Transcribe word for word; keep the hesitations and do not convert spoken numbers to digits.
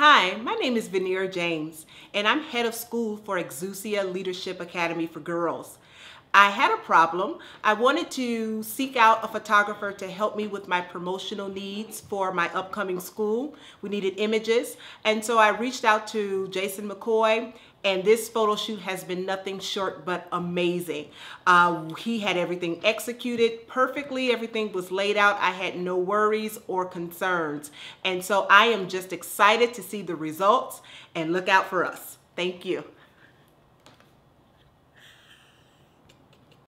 Hi, my name is Veriner James, and I'm head of school for Exusia Leadership Academy for Girls. I had a problem. I wanted to seek out a photographer to help me with my promotional needs for my upcoming school. We needed images, and so I reached out to Jason McCoy, and this photo shoot has been nothing short but amazing. Uh, he had everything executed perfectly. Everything was laid out. I had no worries or concerns, and so I am just excited to see the results, and look out for us. Thank you.